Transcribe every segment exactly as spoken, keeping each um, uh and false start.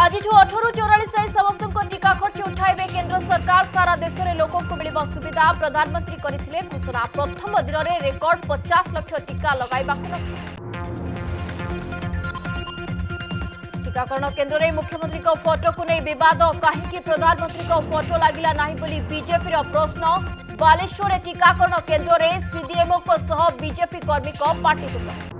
आज अठर चौरास जाए समस्त टीका खर्च उठाइबे केंद्र सरकार। सारा देश में लोक सुविधा प्रधानमंत्री करथिले घोषणा। प्रथम दिन में रेकर्ड पचास लाख टीका लगाइबा टीकाकरण केन्द्र में मुख्यमंत्री फोटो को नहीं बद कहीं प्रधानमंत्री फोटो लगला ना बीजेपी प्रश्न। बालेश्वर टीकाकरण केन्द्र में सीडीएमओ बीजेपी कर्मी पार्टीतुंड।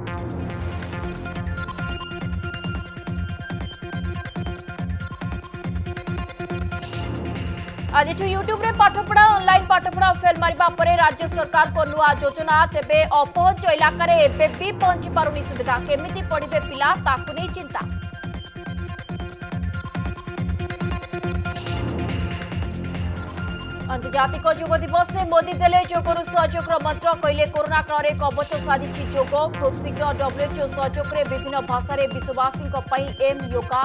आज यूट्यूब रे पाठपढ़ा ऑनलाइन पाठपढ़ा फेल मारिबा परे राज्य सरकार को नुआ योजना। तेबे अपहंच इलाका रे एबे भी पहुंची पारुनी सुविधा। केमिति पढ़िबे पिला ताकु नै चिंता। अंतर्जातिक योग दिवस में मोदी देले योगरु सहयोग मंत्र। कहले कोरोना काल रे कवच साजिछि योग। खूब शीघ्र डब्ल्यूएचओ सहयोग रे विभिन्न भाषा रे विश्ववासी को पई एम योगा।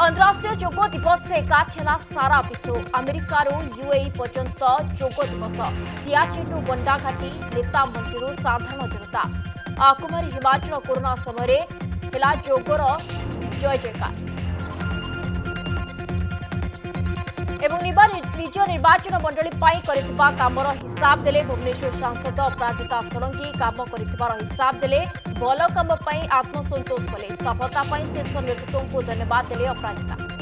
अंतरराष्ट्रीय योग दिवस से एकाठेला सारा विश्व। अमेरिकार यूएई पर्यंत योग दिवस। सियाचिन बंडा घाटी नेता मंत्री साधारण जनता। कुमारी हिमाचल कोरोना समय योगर जय जयकार। निज निर्वाचन मंडली कामर हिसाब देले भुवनेश्वर सांसद अपराजिता षडंगी। काम कर हिसाब देले भल कम आत्मसंतोष कले। सफलता शेष नेतृत्व को धन्यवाद देले अपराजिता।